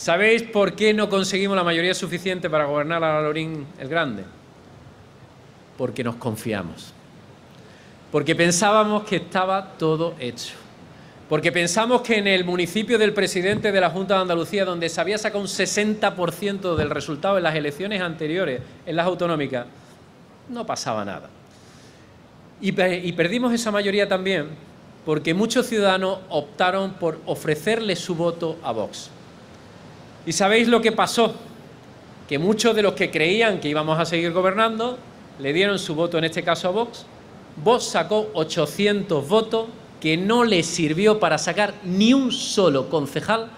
¿Sabéis por qué no conseguimos la mayoría suficiente para gobernar a Alhaurín el Grande? Porque nos confiamos. Porque pensábamos que estaba todo hecho. Porque pensamos que en el municipio del presidente de la Junta de Andalucía, donde se había sacado un 60% del resultado en las elecciones anteriores, en las autonómicas, no pasaba nada. Y perdimos esa mayoría también porque muchos ciudadanos optaron por ofrecerle su voto a Vox. ¿Y sabéis lo que pasó? Que muchos de los que creían que íbamos a seguir gobernando le dieron su voto, en este caso a Vox. Vox sacó 800 votos que no le sirvió para sacar ni un solo concejal,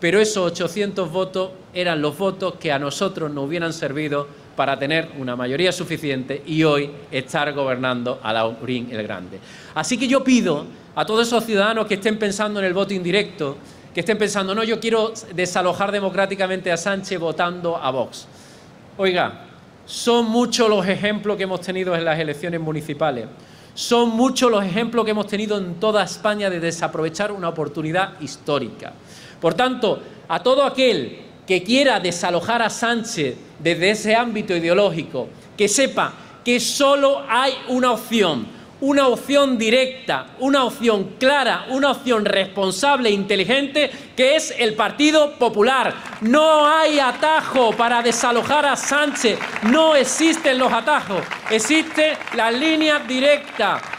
pero esos 800 votos eran los votos que a nosotros nos hubieran servido para tener una mayoría suficiente y hoy estar gobernando a Alhaurín el Grande. Así que yo pido a todos esos ciudadanos que estén pensando en el voto indirecto, que estén pensando, no, yo quiero desalojar democráticamente a Sánchez votando a Vox. Oiga, son muchos los ejemplos que hemos tenido en las elecciones municipales. Son muchos los ejemplos que hemos tenido en toda España de desaprovechar una oportunidad histórica. Por tanto, a todo aquel que quiera desalojar a Sánchez desde ese ámbito ideológico, que sepa que solo hay una opción directa, una opción clara, una opción responsable e inteligente, que es el Partido Popular. No hay atajo para desalojar a Sánchez, no existen los atajos, existen las líneas directas.